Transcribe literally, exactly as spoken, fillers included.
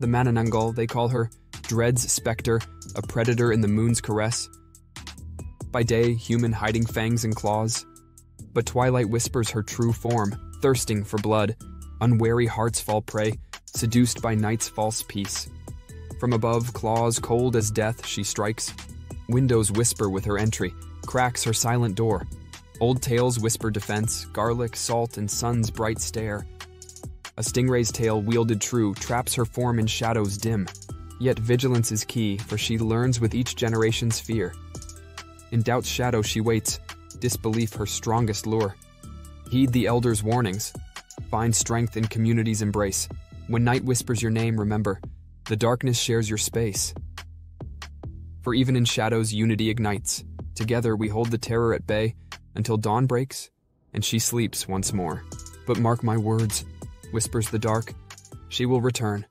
The Manananggal, they call her, dreads specter, a predator in the moon's caress. By day, human hiding fangs and claws. But twilight whispers her true form, thirsting for blood. Unwary hearts fall prey, seduced by night's false peace. From above, claws cold as death she strikes. Windows whisper with her entry, cracks her silent door. Old tales whisper defense, garlic, salt, and sun's bright stare. A stingray's tail wielded true traps her form in shadows dim. Yet vigilance is key, for she learns with each generation's fear. In doubt's shadow she waits, disbelief her strongest lure. Heed the elders' warnings. Find strength in community's embrace. When night whispers your name, remember, the darkness shares your space. For even in shadows, unity ignites. Together we hold the terror at bay until dawn breaks and she sleeps once more. But mark my words, whispers the dark, she will return.